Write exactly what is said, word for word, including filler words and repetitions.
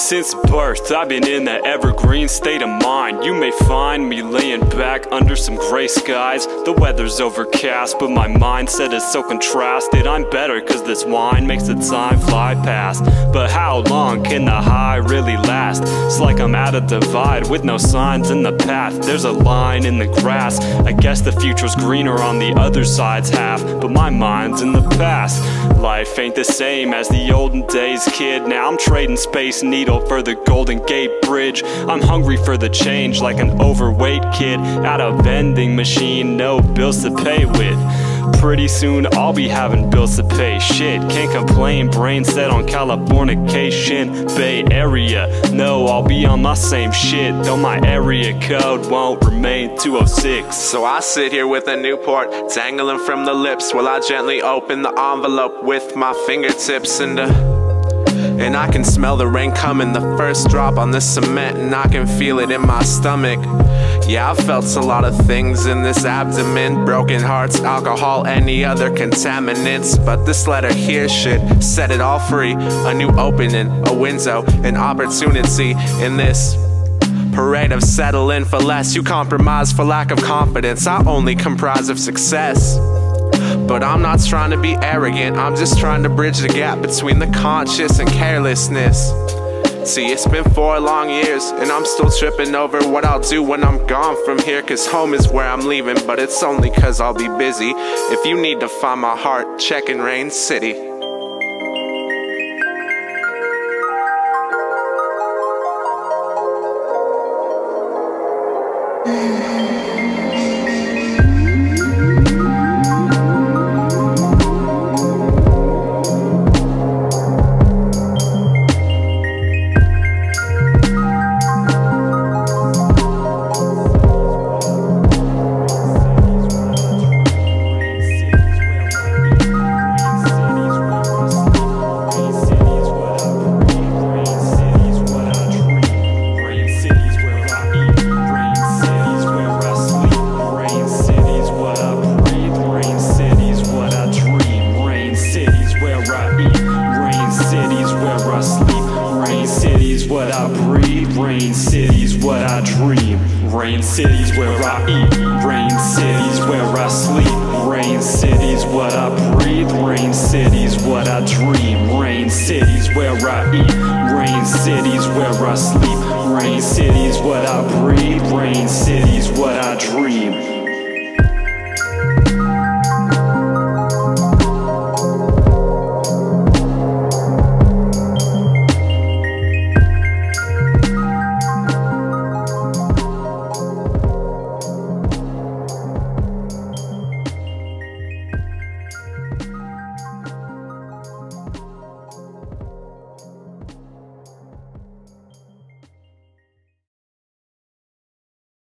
Since birth, I've been in that evergreen state of mind. You may find me laying back under some gray skies. The weather's overcast, but my mindset is so contrasted. I'm better cause this wine makes the time fly past. But how long can the high really last? It's like I'm at a divide with no signs in the path. There's a line in the grass. I guess the future's greener on the other side's half, but my mind's in the past. Life ain't the same as the olden days, kid. Now I'm trading Space Needle for the Golden Gate Bridge. I'm hungry for the change like an overweight kid at a vending machine, no bills to pay with. Pretty soon I'll be having bills to pay. Shit, can't complain, brain set on Californication. Bay Area, no, I'll be on my same shit, though my area code won't remain two oh six. So I sit here with a Newport dangling from the lips while I gently open the envelope with my fingertips. And uh And I can smell the rain coming, the first drop on the cement, and I can feel it in my stomach. Yeah, I've felt a lot of things in this abdomen. Broken hearts, alcohol, any other contaminants. But this letter here should set it all free. A new opening, a window, an opportunity in this parade of settling for less. You compromise for lack of confidence. I only comprise of success. But I'm not trying to be arrogant, I'm just trying to bridge the gap between the conscious and carelessness. See, it's been four long years, and I'm still tripping over what I'll do when I'm gone from here. Cause home is where I'm leaving, but it's only cause I'll be busy. If you need to find my heart, check in Rain City. Rain City's what I dream. Rain City's where I eat. Rain City's where I sleep. Rain City's what I breathe. Rain City's what I dream. Rain City's where I eat. Rain City's where I sleep. Rain City's what I breathe. Rain City's what I dream.